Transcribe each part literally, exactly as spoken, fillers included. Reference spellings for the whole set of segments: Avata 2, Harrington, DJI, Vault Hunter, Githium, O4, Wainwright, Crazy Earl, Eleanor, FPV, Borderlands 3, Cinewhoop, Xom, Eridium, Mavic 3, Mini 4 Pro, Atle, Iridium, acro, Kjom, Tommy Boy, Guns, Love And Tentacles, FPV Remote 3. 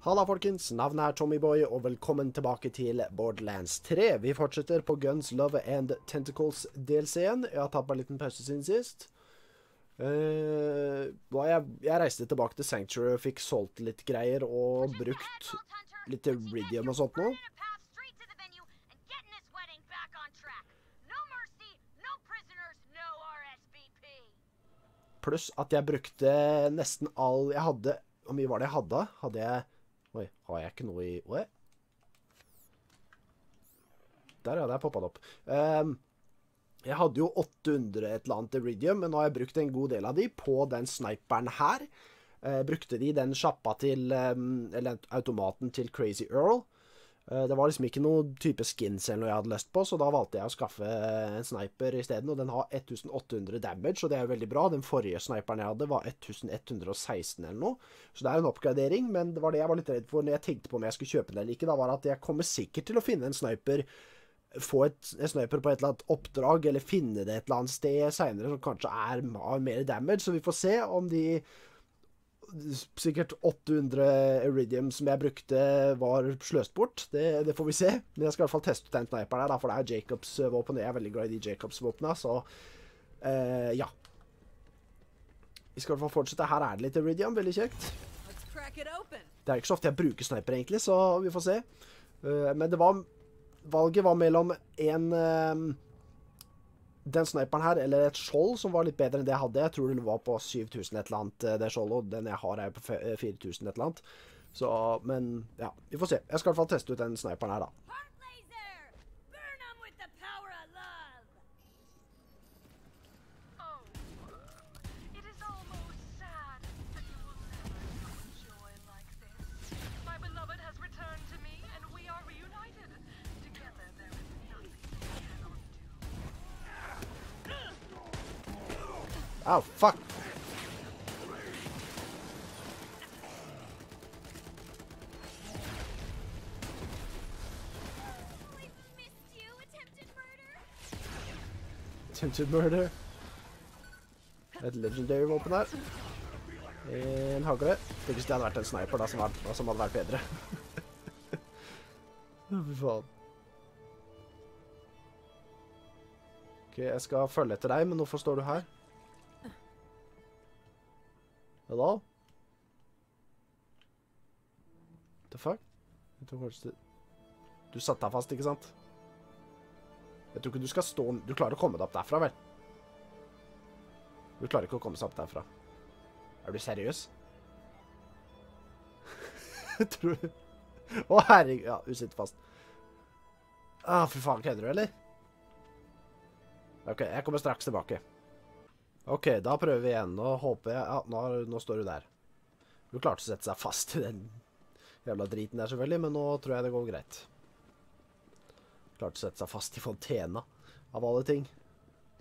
Halla folkens, navnet er Tommyboy og velkommen tilbake til Borderlands tre. Vi fortsetter på Guns, Love and Tentacles D L C-en. Jeg har tatt meg en liten pause siden sist. Uh, jeg, jeg reiste tilbake til Sanctuary og fikk solgt litt greier og brukt litt Iridium og sånt nå. Pluss at jeg brukte nesten all jeg hadde. Hvor mye var det jeg hadde? Hadde jeg... Oi, har jeg ikke noe i... Oi. Der hadde jeg poppet opp. Um, jeg hadde jo åtte hundre et eller annet Eridium, men nå har jeg brukt en god del av de på den sniperen her. Uh, brukte de den sjappa til... Um, eller automaten til Crazy Earl. Uh, det var liksom ikke noen type skins eller noe jeg hadde lyst på, så da valgte jeg å skaffe en sniper i stedet, og den har atten hundre damage, og det er jo veldig bra. Den forrige sniperen jeg hadde var elleve seksten eller noe, så det er jo en oppgradering, men det var det jeg var litt redd for når jeg tenkte på om jeg skulle kjøpe den eller ikke, da var at jeg kommer sikkert til å finne en sniper, få et, en sniper på et eller annet oppdrag, eller finne det et eller annet sted senere som kanskje er mer damage, så vi får se om de... Sikkert åtte hundre Iridium som jeg brukte var sløst bort. Det, det får vi se. Men jeg skal i hvert fall teste ut den sniperen her, da, for det er Jacobs-våpen. Jeg er veldig glad i de Jacobs-våpene, så uh, ja. Vi skal i hvert fall fortsette. Her er det litt Iridium, veldig kjekt. Det er ikke så ofte jeg bruker sniper egentlig, så vi får se. Uh, men det var, valget var mellom en... Uh, Den sniperen her, eller et skjold som var litt bedre enn det jeg hadde. Jeg tror det var på syv tusen et eller annet, det skjoldet. Den jeg har er på fire tusen et eller annet. Så, men ja, vi får se. Jeg skal i hvert fall teste ut den sniperen her da. Au, fuck! Attempted murder. Et legendary våpen her. En hagle. Hvis det hadde vært en sniper da, som hadde, som hadde vært bedre. Fy faen. Ok, jeg skal følge etter deg, men hvorfor står du her? Hello? The fuck? Jeg tror kanskje... Du satt deg fast, ikke sant? Jeg tror ikke du skal stå... Du klarer å komme deg opp derfra, vel? Du klarer ikke å komme seg opp derfra. Er du seriøs? Jeg tror... Å, herregud... Ja, du sitter fast. Ah, for faen, kødder du, eller? Ok, jeg kommer straks tilbake. Ok, da prøver vi igjen, og håper jeg... Ja, nå, nå står du der. Du klarte å sette seg fast i den jævla driten der selvfølgelig, men nå tror jeg det går greit. Klarte å sette seg fast i fontena, av alle ting.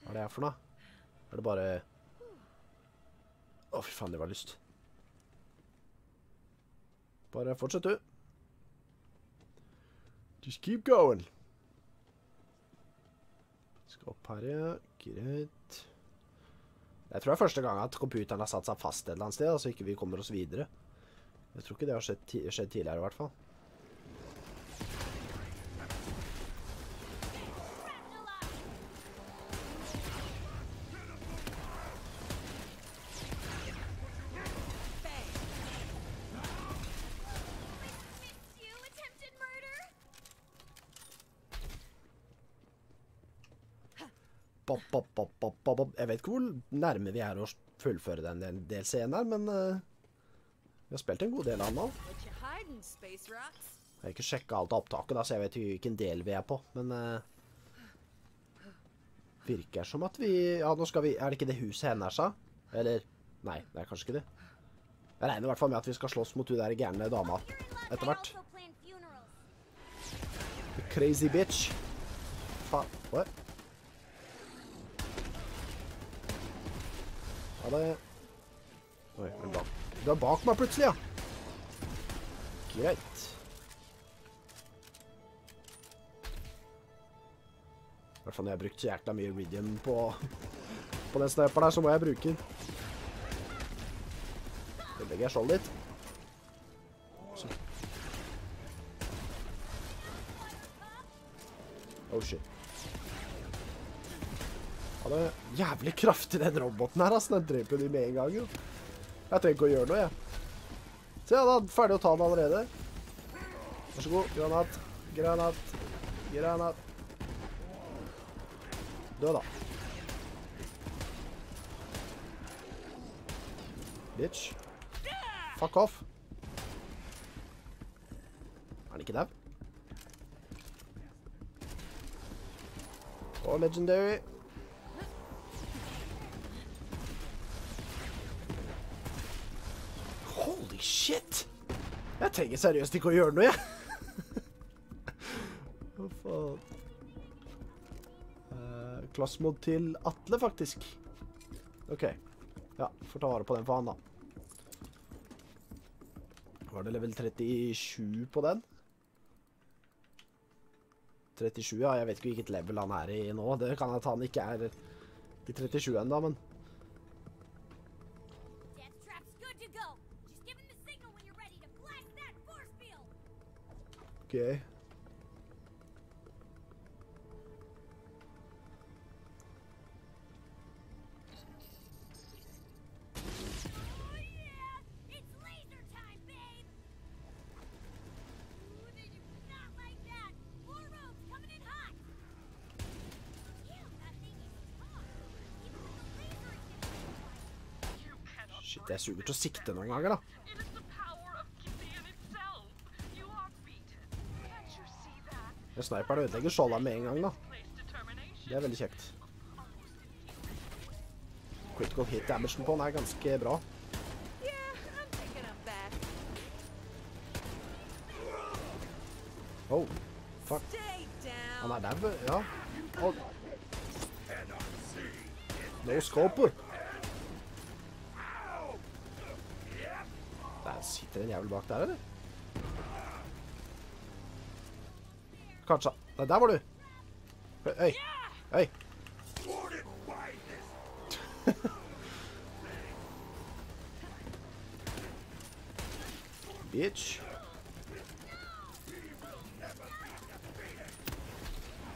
Hva er det her for noe? Er det bare... Å, fy faen, det var lyst. Bare fortsett du. Just keep going. Skal opp her, ja. Greit. Jeg tror det er første gang at computeren har satt seg fast et eller annet sted, altså ikke vi kommer oss videre. Jeg tror ikke det har skjedd, ti skjedd tidligere i hvert fall. Bop, bop, bop, bop, bop, bop. Jeg vet ikke hvor nærme vi er å fullføre den D L C-en her, men uh, vi har spilt en god del av den nå. Jeg har ikke sjekket alt av opptaket da, så jeg vet ikke hvilken del vi er på, men uh, virker som at vi... Ja, nå skal vi... Er det ikke det huset henne her, sa? Eller... Nei, det er kanskje ikke det. Jeg regner i hvert fall med at vi skal slåss mot du der gærne dama etter hvert. The crazy bitch. Faen... Hva? Det... Oi, men bak. Du er bak meg plutselig, ja. Greit. I hvert fall når jeg har brukt så jækla mye Iridium på, på den sniperen der, så må jeg bruke. Det legger jeg skjold litt. Så Oh shit. Han er jævlig kraftig, den roboten her, ass. Den dreper de med en gang, jo. Jeg trenger ikke å gjøre noe, jeg. Se, han er ferdig å ta den allerede. Varsågod, granat, granat, granat. Død, da. Bitch. Fuck off. Er han ikke der? Og legendary. Holy shit! Jeg trenger seriøst ikke å gjøre noe, jeg. Hva faen? Klassmod til Atle, faktisk. Ok. Ja, får ta vare på den for han, da. Var det level trettisju på den? trettisju, ja. Jeg vet ikke hvilket level han er i nå. Det kan jeg ta han ikke er i trettisju enda, men... Ok. Shit, jeg suger til å sikte noen ganger, da. Jeg sniper og ødelegger skjolda med en gang, da. Det er veldig kjekt. Critical hit damagen på den er ganske bra. Oh, fuck. Han er der, ja. Oh. No scope. Sitter en jævel bak der, eller? Kanskje. Nei, der var du! Øy! Øy! Bitch!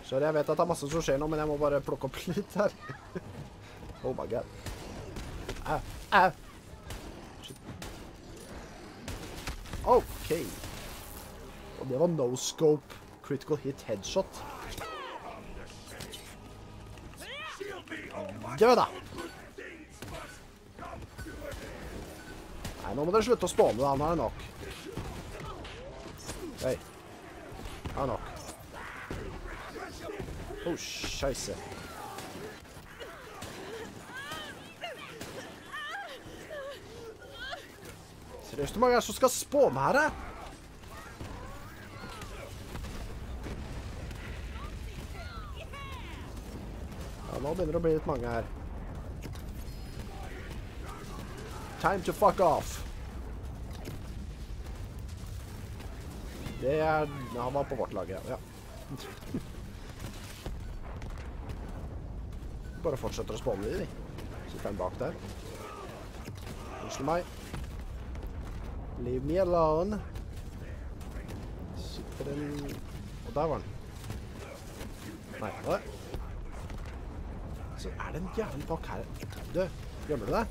Sorry, jeg vet at det er masse som skjer nå, men jeg må bare plukke opp litt her. Oh my god. Au! Au! Ok. Og det var no-scope critical hit headshot. Død da! Nei, nå må dere slutte å spåne da, nå er det nok. Hei. Nå er det nok. Åh, scheisse. Seriøst, hvor mange er det som skal spå meg her, jeg? Ja, nå begynner det å bli litt mange her. Time to fuck off! Det er... Ja, han var på vårt lag, ja. Bare fortsetter å spåne i, de. Sitter han bak der. Unnskyld meg. Leave me alone. Sitter den... Og der var den. Nei, hva? Så er det en jævlig bak her. Du, gjemmer du deg?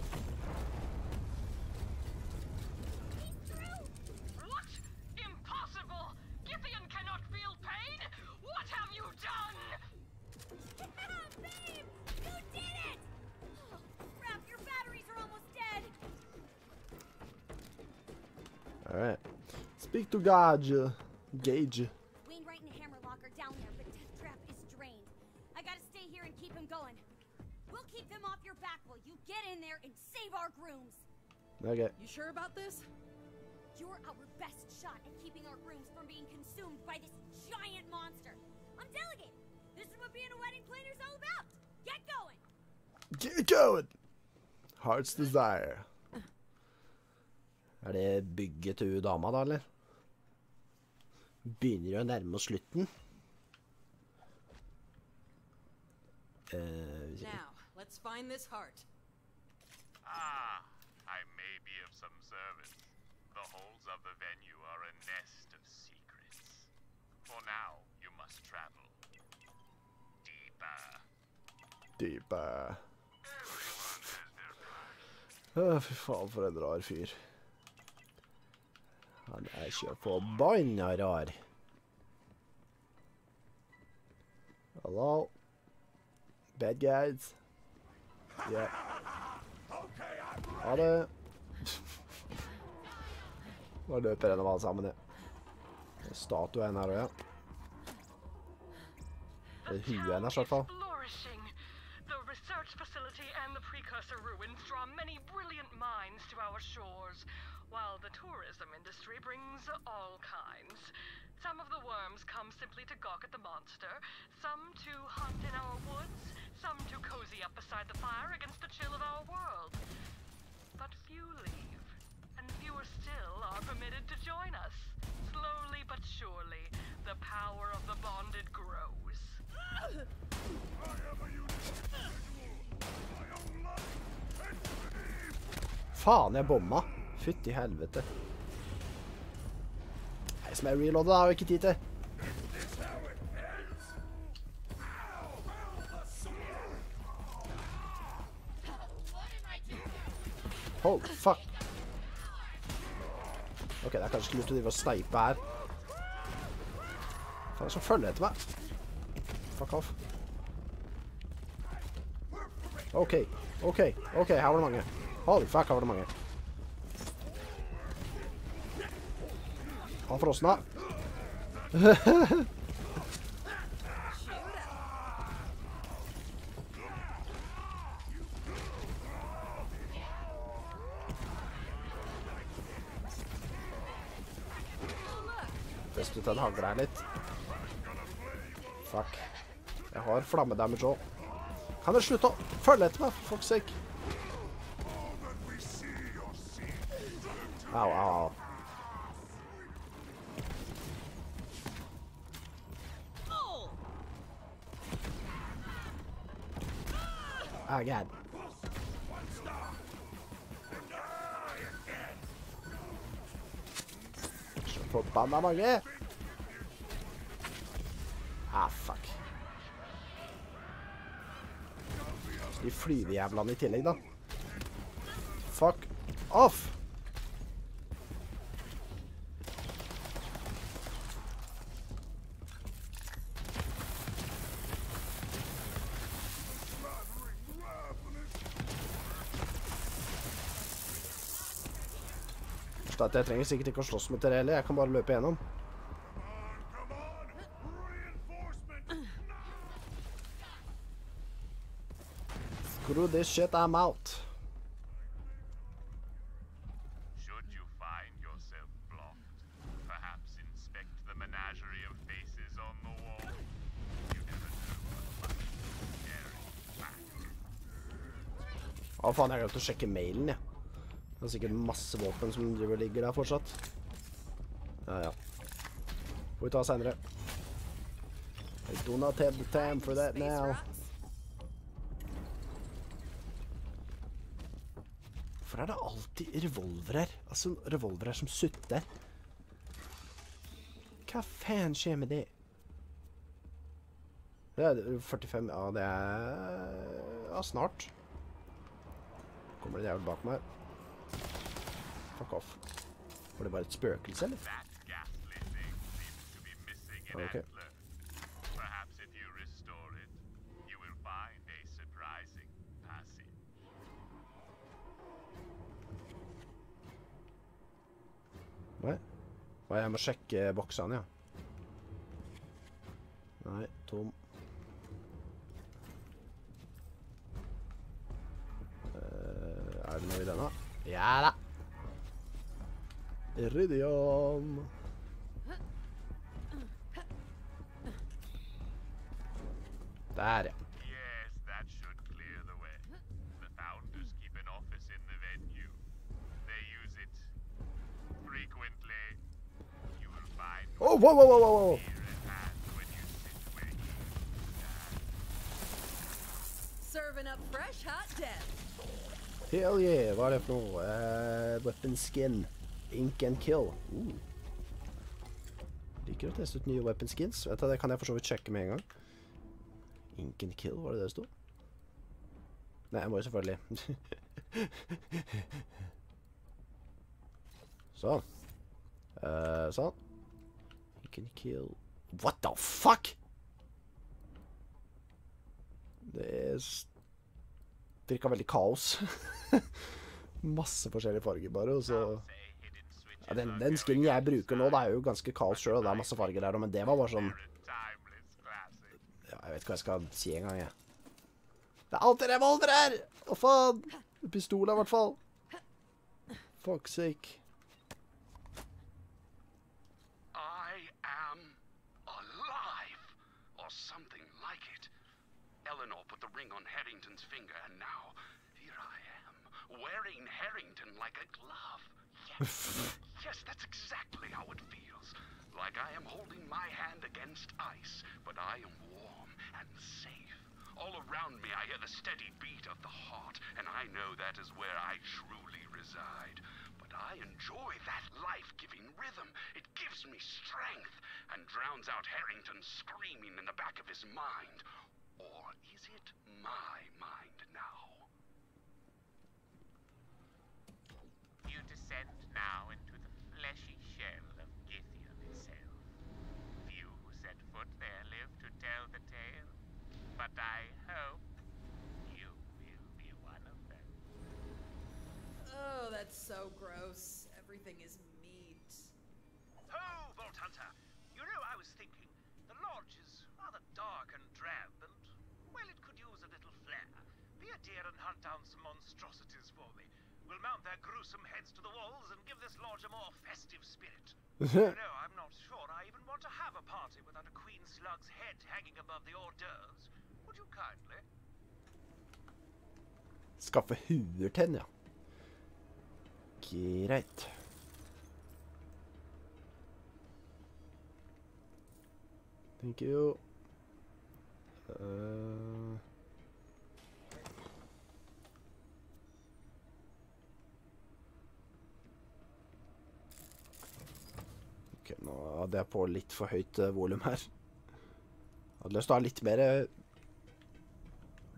To gauge. Gauge. Wainwright and Hammerlock are down there, but Death Trap is drained. I gotta stay here and keep him going. We'll keep them off your back while you get in there and save our grooms. Okay. You sure about this? You're our best shot at keeping our grooms from being consumed by this giant monster. I'm delegate. This is what being a wedding planner is all about. Get going. Get going. Heart's desire. Er det bygget til dama da, eller? Begynner jo å nærme oss slutten. Uh, Now, let's find this heart. Ah, I may be of some service. The holes of the venue are a nest of secrets. For now, you must travel. Dype. Å, fy faen, for en rar fyr. Han er ikke forbanna rar. Hello? Bad guys? Yeah. Ha det! Nå løper en av alle sammen, ja. Statuen her også, ja. Det er hyen her, hvertfall. While the tourism industry brings all kinds. Some of the worms come simply to gawk at the monster, some to hunt in our woods, some to cozy up beside the fire against the chill of our world. But few leave, and fewer still are permitted to join us. Slowly but surely, the power of the bonded grows. I am a unique individual. My own life and belief. Faen, jeg bomma. Fytt i helvete. Nei, som jeg reloader, har jeg ikke tid til. Hold, fuck. Ok, det er kanskje lurt å drive og snipe her. Faen, jeg skal følge etter meg. Fuck off. Ok, ok, ok, her var det mange. Holy fuck, her var det mange. Han frosna. Best ut den hangler her litt. Fuck. Jeg har flammedamage også. Kan dere slutte å følge etter meg, for fuck's sake? Au, au, au. Oh, God. Så forbanna mange. Ah, fuck. Så de flyvejævlene i tillegg, da. Fuck off! At jeg trenger sikkert ikke å slåss med dere heller. Jeg kan bare løpe gjennom. Screw this shit, I'm out. Should you find yourself blocked, perhaps inspect the menagerie of faces on the wall. You never know what might be back. Å faen, jeg glemte å sjekke mailen, ja. Det er sikkert masse våpen som ligger der fortsatt. Ja, ja. Får vi ta senere. I do not have the time for that now. Hvorfor er det alltid revolverer? Altså, revolverer som sutter. Hva faen skjer med det? Det er førtifem, ja, det er... Ja, snart. Kommer det jævlig bak meg. Fuck off. Var det bare et spøkelse, eller? Ok. Nei. Nei, jeg må sjekke boksene, ja. Nei, tom. Er det noe i denne? Ja da! Iridium. Der, ja. Yes, that should clear the way. The founders keep an office in the venue. They use it frequently. You will find. Oh, whoa, whoa, whoa, whoa, whoa. Serving up fresh hot death. Hell yeah, hva er det for noe? Uh, weapon skin. Ink and kill. Uh. Liker å teste ut nye weapon skins. Vet du, det kan jeg for så vidt sjekke med en gang. Ink and kill, var det det stod? Nei, jeg må jo selvfølgelig. Sånn. Uh, sånn. You can kill... What the fuck? Det er... Det virker veldig kaos. Masse forskjellige farger bare, og så... Ja, den, den skillingen jeg bruker nå, det er jo ganske kaos selv, og det er masse farger der, men det var bare sånn... Ja, jeg vet ikke hva jeg skal si en gang, jeg. Det er alltid revolver her! Å faen! Pistoler i hvert fall. Fuck's sake. I am alive, or something like it. Eleanor put the ring on Harrington's finger, and now here I am, wearing Harrington like a glove. Yes, yes, that's exactly how it feels. Like I am holding my hand against ice, but I am warm and safe. All around me I hear the steady beat of the heart, and I know that is where I truly reside. But I enjoy that life-giving rhythm. It gives me strength and drowns out Harrington's screaming in the back of his mind. Or is it my mind now? You descend now into the fleshy shell of Githium itself. Few set foot there live to tell the tale. But I hope you will be one of them. Oh, that's so gross. Everything is meat. Oh, Vault Hunter. You know, I was thinking. The lodge is rather dark and drab, and, well, it could use a little flair. Be a deer and hunt down some monstrosities for me. We'll mount their gruesome heads to the walls and give this lodge a more festive spirit. You know, I'm not sure I even want to have a party without a queen slug's head hanging above the hors d'oeuvres. Would you kindly? Skaffe huer til den, ja. Greit. Thank you. Uh... Ok, nå hadde jeg på litt for høyt volum her. Jeg hadde lyst til å ha litt mer...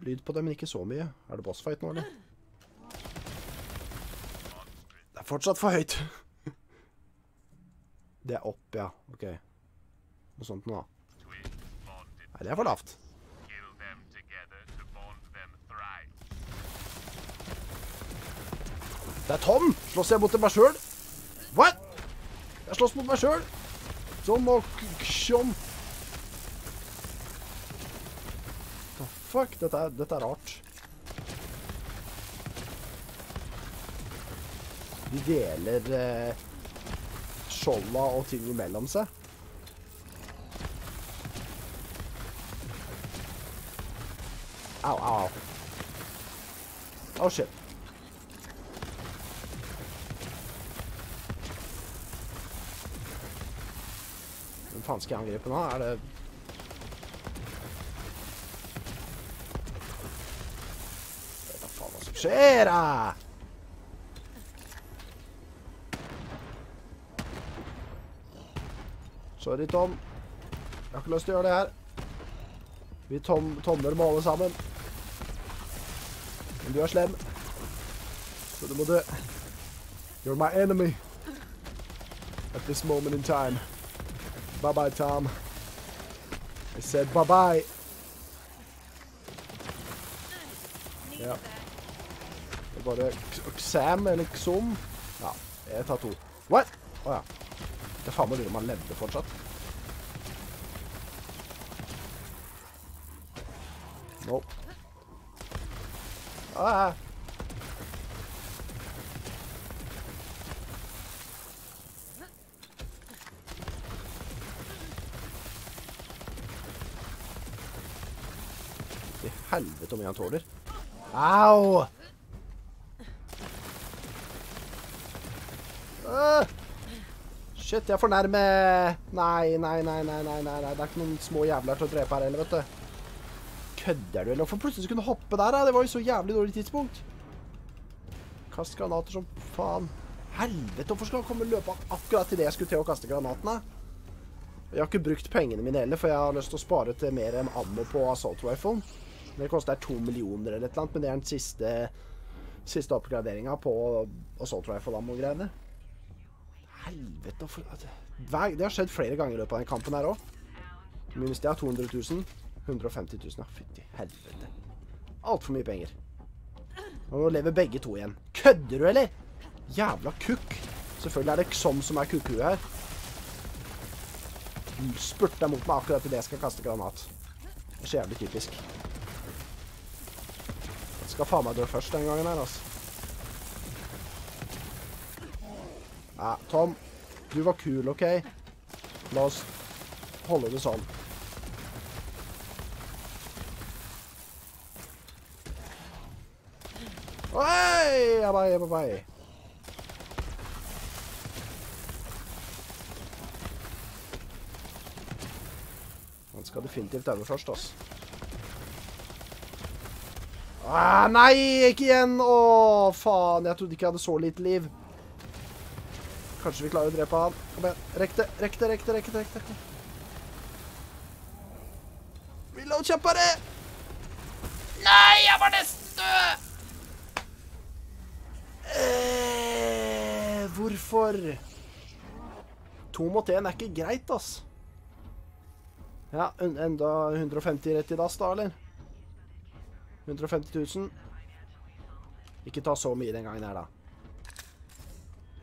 lyd på det, men ikke så mye. Er det bossfight nå, eller? Det er fortsatt for høyt. Det er opp, ja. Ok. Noe sånt nå, da. Nei, det er for lavt. Det er Tom! Slåss jeg mot meg selv? What? Jeg slåss mot meg selv! Tom og Kjom! Fuck, dette er, dette er rart. De deler eh, skjolda og ting mellom seg. Au, au, au. Oh, shit. Den fanske angrepen her, er det... Skjer da! Sorry, Tom. Jeg har ikke lyst til å gjøre det her. Vi tom tommer med alle sammen. Men du er slem. Så du må dø. You're my enemy. At this moment in time. Bye-bye, Tom. I said bye-bye. Ja. Bare Sam eller Xom. Ja, jeg tar to. What? Åja. Det er faen meg lurer man levde fortsatt. No. Åja. I helvete om jeg tåler. Au! Shit, jeg er for nærme. Nei, nei, nei, nei, nei, nei, nei. Det er ikke noen små jævler til å drepe her, eller, vet du. Kødder du, eller? For plutselig skulle du hoppe der, da. Det var jo så jævlig dårlig tidspunkt. Kast granater som faen. Helvete, hvorfor skal han komme og løpe akkurat til det jeg skulle til å kaste granatene? Jeg har ikke brukt pengene mine heller, for jeg har lyst til å spare til mer ammo på assault rifle. Det koster to millioner eller et eller annet, men det er den siste, siste oppgraderingen på, og så tror jeg for dem og greiene. Helvete, det har skjedd flere ganger i løpet av den kampen her også. Minus det er to hundre tusen, hundre og femti tusen, fytti helvete. Alt for mye penger. Nå lever begge to igjen. Kødder du, eller? Jævla kukk. Selvfølgelig er det Xom som er kukkhuet her. Spurte mot meg akkurat til det jeg skal kaste granat. Det er så jævlig typisk. Jeg skal faen meg dø først den gangen her, altså. Nei, Tom. Du var kul, ok? La oss holde det sånn. Oi! Abai, abai. Han skal definitivt øve først, altså. Ah, nei, ikke igjen! Åh, faen, jeg trodde ikke jeg hadde så lite liv. Kanskje vi klarer å drepe han. Kom igjen, rekk det, rekk det, rekk det, rekk det, rekk det. Reload kjappere! Nei, jeg var nesten død! Eh, hvorfor? To mot en er ikke greit, ass. Ja, enda hundre og femti rett i dass da, eller? hundre og femti tusen. Ikke ta så mye den gangen her, da.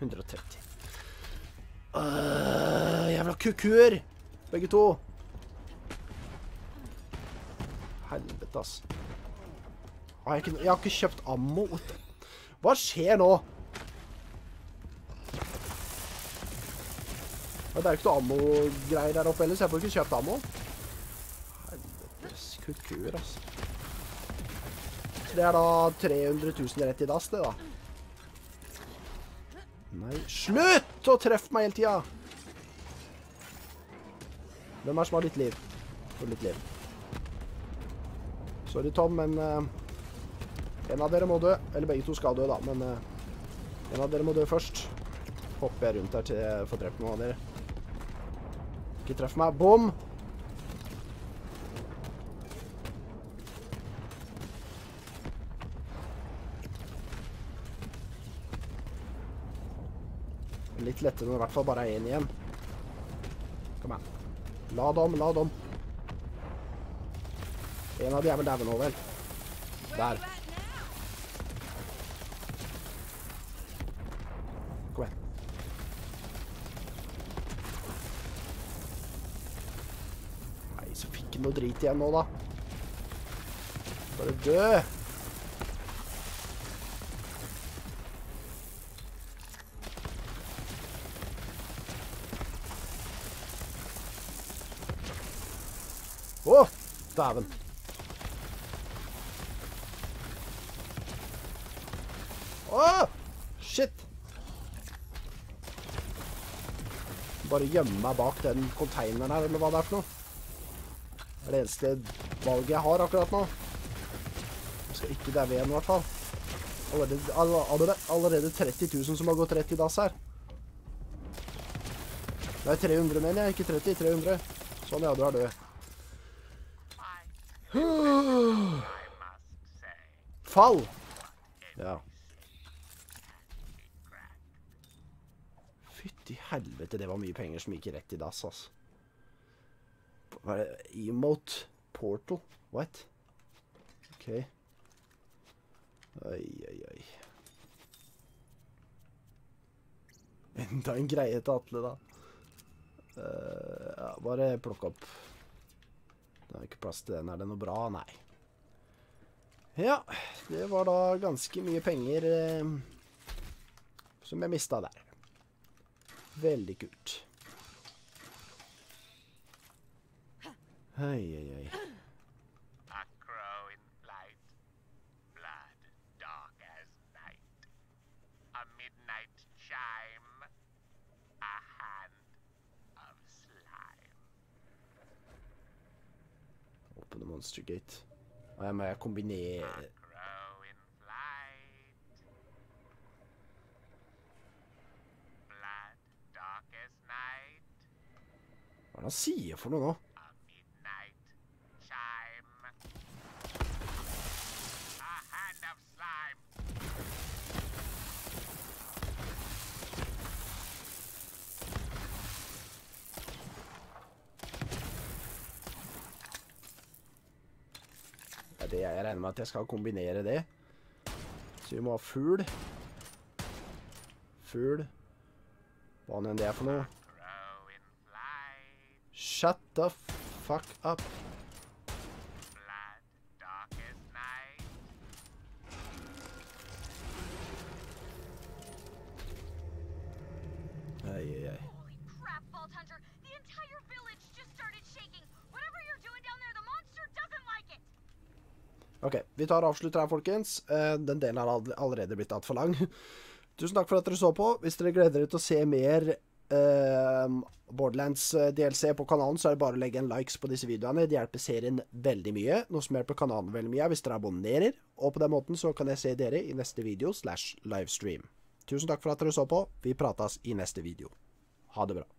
hundre og tretti. Øh, jævla kukur! Begge to. Helvete, ass. Jeg har ikke, jeg har ikke kjøpt ammo. Hva skjer nå? Det er jo ikke noe ammo-greier der oppe ellers. Jeg får ikke kjøpt ammo. Helvetes kukur, altså. Det er da tre hundre tusen rett i dass, det da. Nei, slutt å treffe meg hele tiden! Hvem er som har litt liv? Får litt liv. Sorry, Tom, men uh, en av dere må dø. Eller begge to skal dø, da, men uh, en av dere må dø først. Hopper jeg rundt her til jeg får drept noen av dere. Ikke treff meg. Bom! Litt lettere når det i hvert fall bare er en igjen. Kom her. La dem, la dem. En av de er vel der nå, vel. Der. Noe drit igjen nå da. Bare dø! Åh! Oh, dæven! Åh! Oh, shit! Bare gjemme meg bak den containeren her, eller hva det er for noe. Det er det eneste valget jeg har akkurat nå. Jeg skal ikke der ved igjen i hvert fall. Allerede, allerede, allerede tretti tusen som har gått rett i dass her. Det er tre hundre mener jeg, ikke tretti, tre hundre. Sånn, ja, du er død. Fall! Ja. Fytti helvete, det var mye penger som gikk rett i dass, altså. Hva er det? Emote portal? What? Ok. Oi, oi, oi. Enda en greie til Atle da. Uh, ja, bare plukk opp. Det er ikke plass til den. Er det noe bra? Nei. Ja, det var da ganske mye penger eh, som jeg mistet der. Veldig kult. Hei, hei, hei. Open the monster gate. Og jeg må kombinere... Hva er det han sier for noe nå? er det jeg regner med at jeg skal kombinere det. Så vi må ha fugl. Fugl. Hva enn det er for noe. Shut the fuck up. Ok, vi tar og avslutter her, folkens. Den delen har allerede blitt alt for lang. Tusen takk for at dere så på. Hvis dere gleder dere til å se mer eh, Borderlands D L C på kanalen, så er det bare å legge en likes på disse videoene. Det hjelper serien veldig mye. Noe som hjelper kanalen veldig mye hvis dere abonnerer. Og på den måten så kan jeg se dere i neste video slash livestream. Tusen takk for at dere så på. Vi prates i neste video. Ha det bra.